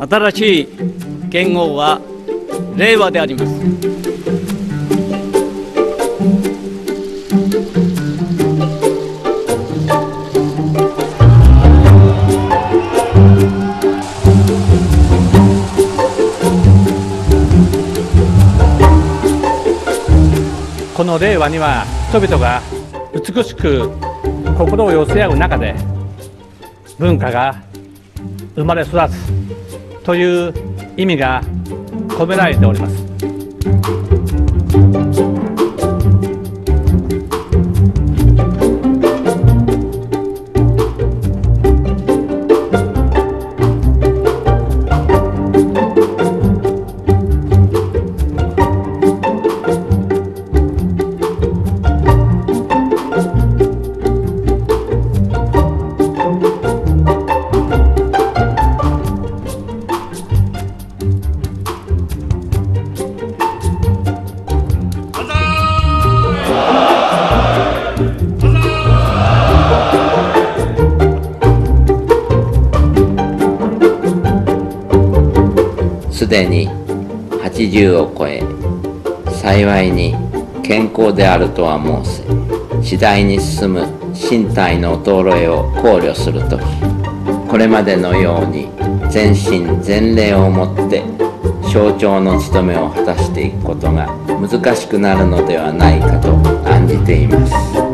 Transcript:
新しい元号は令和であります。この令和には人々が美しく心を寄せ合う中で文化が生まれ育つという意味が込められております。すでに80を超え、幸いに健康であるとは申せ、次第に進む身体の衰えを考慮するとき、これまでのように全身全霊をもって象徴の務めを果たしていくことが難しくなるのではないかと案じています。